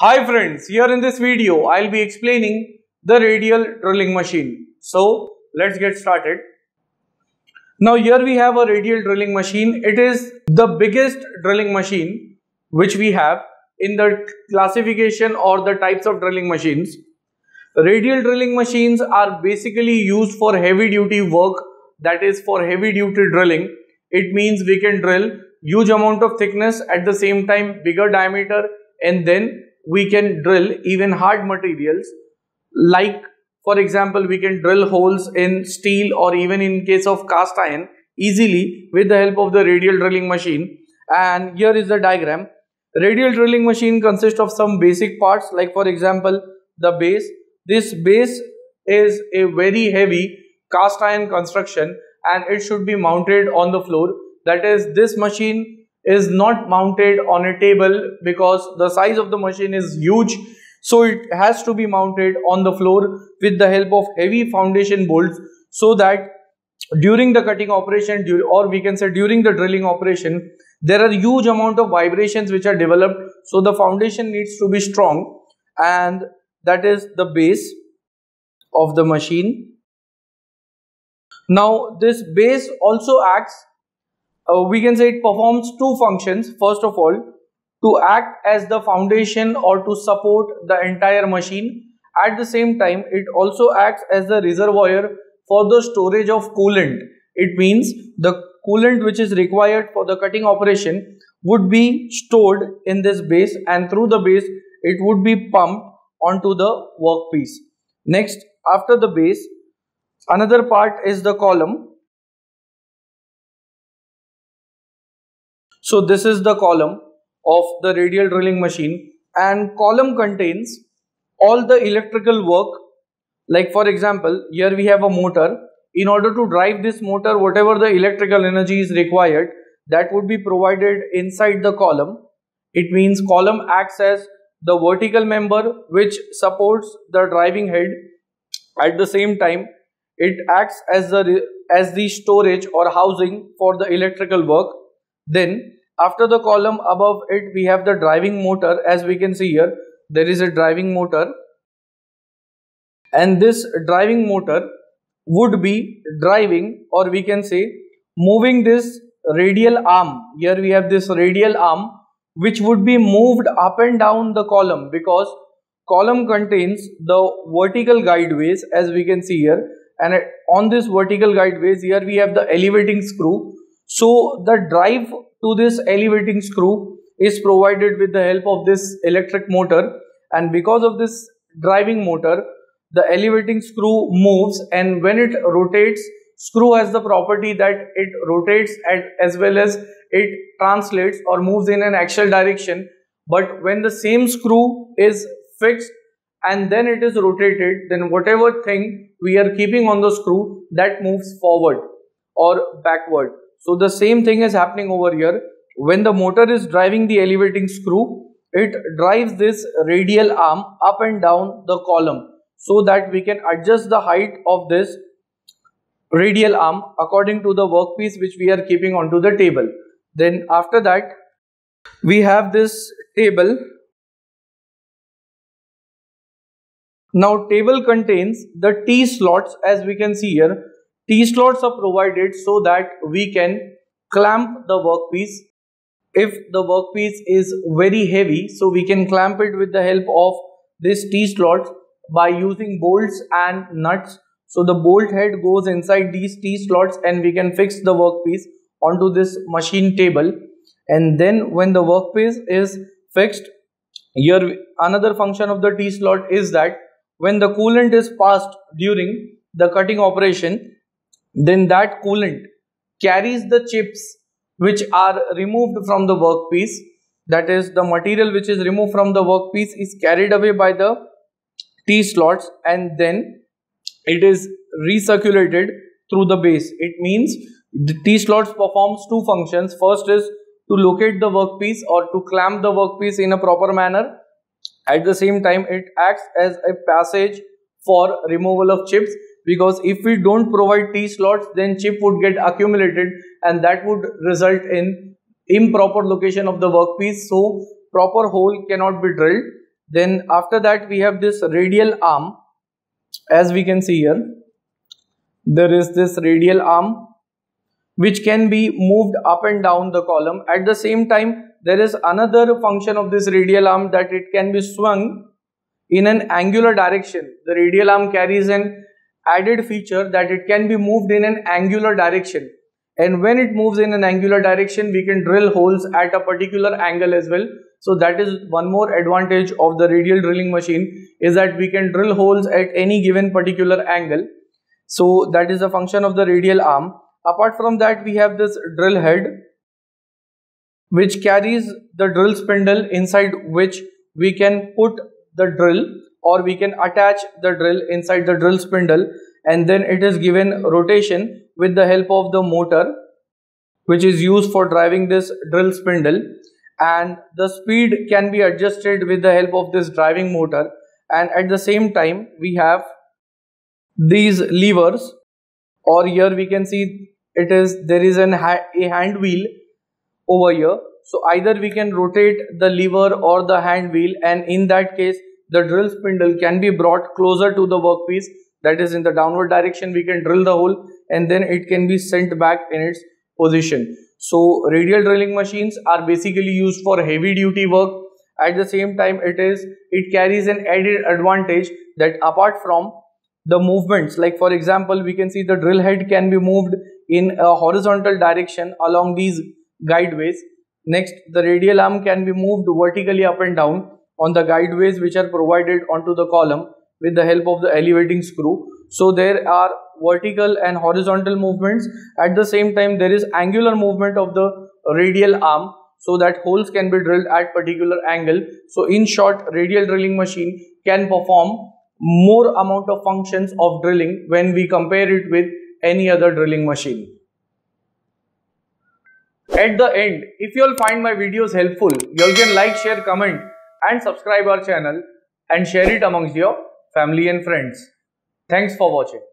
Hi friends, here in this video I'll be explaining the radial drilling machine. So let's get started. Now here we have a radial drilling machine. It is the biggest drilling machine which we have in the classification or the types of drilling machines. Radial drilling machines are basically used for heavy duty work, that is for heavy duty drilling. It means we can drill huge amount of thickness at the same time, bigger diameter, and then we can drill even hard materials, like for example we can drill holes in steel or even in case of cast iron easily with the help of the radial drilling machine. And here is the diagram. Radial drilling machine consists of some basic parts, like for example the base. This base is a very heavy cast iron construction and it should be mounted on the floor. That is, this machine is not mounted on a table because the size of the machine is huge, so it has to be mounted on the floor with the help of heavy foundation bolts, so that during the cutting operation or we can say during the drilling operation there are huge amount of vibrations which are developed, so the foundation needs to be strong. And that is the base of the machine. Now this base also acts, we can say it performs two functions. First of all, to act as the foundation or to support the entire machine. At the same time, it also acts as the reservoir for the storage of coolant. It means the coolant which is required for the cutting operation would be stored in this base, and through the base it would be pumped onto the workpiece. Next, after the base, another part is the column. So this is the column of the radial drilling machine, and column contains all the electrical work. Like for example, here we have a motor. In order to drive this motor, whatever the electrical energy is required, that would be provided inside the column. It means column acts as the vertical member which supports the driving head. At the same time, it acts as the storage or housing for the electrical work. Then after the column, above it we have the driving motor. As we can see here, there is a driving motor, and this driving motor would be driving, or we can say moving, this radial arm. Here we have this radial arm which would be moved up and down the column, because column contains the vertical guideways, as we can see here, and on this vertical guideways here we have the elevating screw. So the drive to this elevating screw is provided with the help of this electric motor, and because of this driving motor the elevating screw moves, and when it rotates, screw has the property that it rotates as well as it translates or moves in an axial direction. But when the same screw is fixed and then it is rotated, then whatever thing we are keeping on the screw, that moves forward or backward. So the same thing is happening over here. When the motor is driving the elevating screw, it drives this radial arm up and down the column, so that we can adjust the height of this radial arm according to the workpiece which we are keeping onto the table. Then after that we have this table. Now table contains the T slots, as we can see here. T-slots are provided so that we can clamp the workpiece. If the workpiece is very heavy, so we can clamp it with the help of this T-slot by using bolts and nuts. So the bolt head goes inside these T-slots and we can fix the workpiece onto this machine table. And then when the workpiece is fixed, here another function of the T-slot is that when the coolant is passed during the cutting operation, then that coolant carries the chips which are removed from the workpiece. That is, the material which is removed from the workpiece is carried away by the T-slots, and then it is recirculated through the base. It means the T-slots performs two functions. First is to locate the workpiece or to clamp the workpiece in a proper manner. At the same time, it acts as a passage for removal of chips, because if we don't provide T-slots, then chip would get accumulated and that would result in improper location of the workpiece, so proper hole cannot be drilled. Then after that we have this radial arm. As we can see here, there is this radial arm which can be moved up and down the column. At the same time, there is another function of this radial arm, that it can be swung in an angular direction. The radial arm carries an added feature that it can be moved in an angular direction, and when it moves in an angular direction, we can drill holes at a particular angle as well. So that is one more advantage of the radial drilling machine, is that we can drill holes at any given particular angle. So that is a function of the radial arm. Apart from that, we have this drill head which carries the drill spindle, inside which we can put the drill, or we can attach the drill inside the drill spindle, and then it is given rotation with the help of the motor which is used for driving this drill spindle. And the speed can be adjusted with the help of this driving motor. And at the same time, we have these levers, or here we can see it is, there is a hand wheel over here. So either we can rotate the lever or the hand wheel, and in that case the drill spindle can be brought closer to the workpiece, that is in the downward direction. We can drill the hole and then it can be sent back in its position. So radial drilling machines are basically used for heavy duty work. At the same time, it carries an added advantage that apart from the movements, like for example we can see the drill head can be moved in a horizontal direction along these guideways. Next, the radial arm can be moved vertically up and down on the guideways which are provided onto the column with the help of the elevating screw. So there are vertical and horizontal movements. At the same time, there is angular movement of the radial arm, so that holes can be drilled at particular angle. So in short, radial drilling machine can perform more amount of functions of drilling when we compare it with any other drilling machine. At the end, if you all find my videos helpful, you all can like, share, comment and subscribe our channel and share it amongst your family and friends. Thanks for watching.